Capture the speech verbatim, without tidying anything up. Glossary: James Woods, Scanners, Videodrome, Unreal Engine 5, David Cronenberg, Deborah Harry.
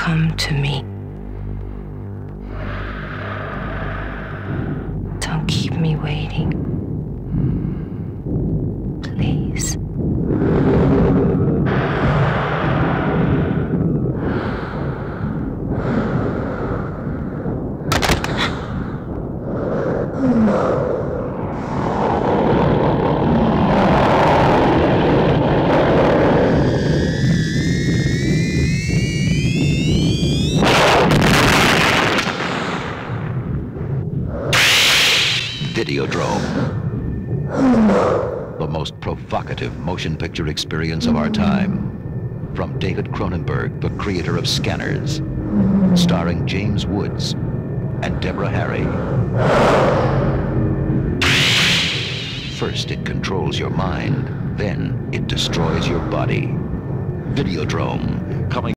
come to me. Don't keep me waiting. Please. Videodrome, the most provocative motion picture experience of our time. From David Cronenberg, the creator of Scanners, starring James Woods and Deborah Harry. First, it controls your mind, then it destroys your body. Videodrome, coming